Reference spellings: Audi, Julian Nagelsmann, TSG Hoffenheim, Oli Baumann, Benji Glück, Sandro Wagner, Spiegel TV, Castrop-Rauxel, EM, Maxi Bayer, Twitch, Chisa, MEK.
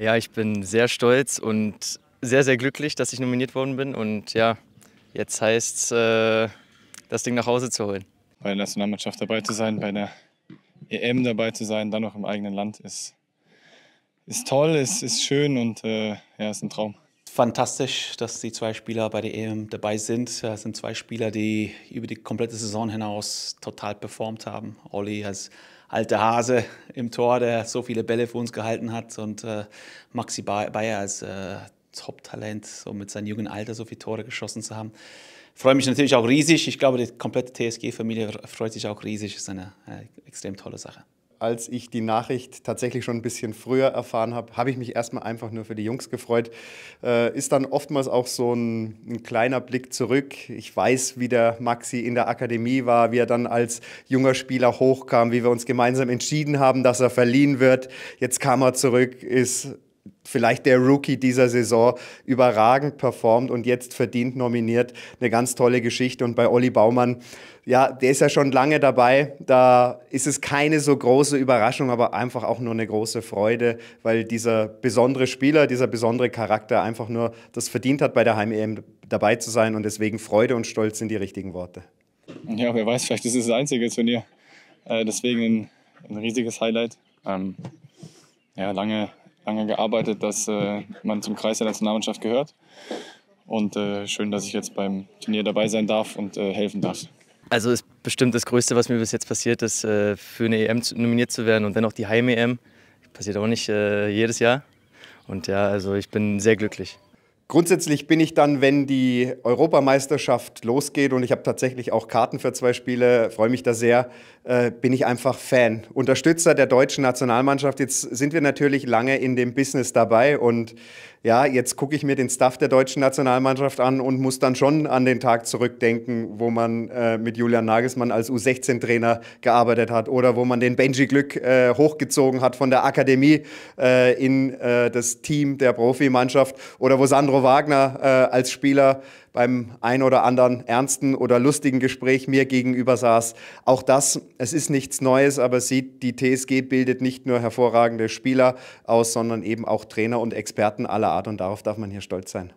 Ja, ich bin sehr stolz und sehr, sehr glücklich, dass ich nominiert worden bin. Und ja, jetzt heißt es, das Ding nach Hause zu holen. Bei der Nationalmannschaft dabei zu sein, bei der EM dabei zu sein, dann noch im eigenen Land, ist toll, ist schön und ja, ist ein Traum. Fantastisch, dass die zwei Spieler bei der EM dabei sind. Das sind zwei Spieler, die über die komplette Saison hinaus total performt haben. Oli als alter Hase im Tor, der so viele Bälle für uns gehalten hat, und Maxi Bayer als Top-Talent, so mit seinem jungen Alter so viele Tore geschossen zu haben. Ich freue mich natürlich auch riesig. Ich glaube, die komplette TSG-Familie freut sich auch riesig. Das ist eine extrem tolle Sache. Als ich die Nachricht tatsächlich schon ein bisschen früher erfahren habe, habe ich mich erstmal einfach nur für die Jungs gefreut. Ist dann oftmals auch so ein kleiner Blick zurück. Ich weiß, wie der Maxi in der Akademie war, wie er dann als junger Spieler hochkam, wie wir uns gemeinsam entschieden haben, dass er verliehen wird. Jetzt kam er zurück, ist vielleicht der Rookie dieser Saison, überragend performt und jetzt verdient nominiert. Eine ganz tolle Geschichte. Und bei Oli Baumann, ja, der ist ja schon lange dabei. Da ist es keine so große Überraschung, aber einfach auch nur eine große Freude, weil dieser besondere Spieler, dieser besondere Charakter einfach nur das verdient hat, bei der Heim-EM dabei zu sein. Und deswegen Freude und Stolz sind die richtigen Worte. Ja, wer weiß, vielleicht ist es das einzige Turnier. Deswegen ein riesiges Highlight. Ja, lange gearbeitet, dass man zum Kreis der Nationalmannschaft gehört. Und schön, dass ich jetzt beim Turnier dabei sein darf und helfen darf. Also ist bestimmt das Größte, was mir bis jetzt passiert ist, für eine EM nominiert zu werden. Und wenn auch die Heim-EM, passiert auch nicht jedes Jahr. Und ja, also ich bin sehr glücklich. Grundsätzlich bin ich dann, wenn die Europameisterschaft losgeht, und ich habe tatsächlich auch Karten für 2 Spiele, freue mich da sehr, bin ich einfach Fan, Unterstützer der deutschen Nationalmannschaft. Jetzt sind wir natürlich lange in dem Business dabei und ja, jetzt gucke ich mir den Staff der deutschen Nationalmannschaft an und muss dann schon an den Tag zurückdenken, wo man mit Julian Nagelsmann als U16-Trainer gearbeitet hat oder wo man den Benji Glück hochgezogen hat von der Akademie in das Team der Profimannschaft oder wo Sandro Wagner als Spieler beim ein oder anderen ernsten oder lustigen Gespräch mir gegenüber saß. Auch das, es ist nichts Neues, aber sieht, die TSG bildet nicht nur hervorragende Spieler aus, sondern eben auch Trainer und Experten aller Art, und darauf darf man hier stolz sein.